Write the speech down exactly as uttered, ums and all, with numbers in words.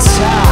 time.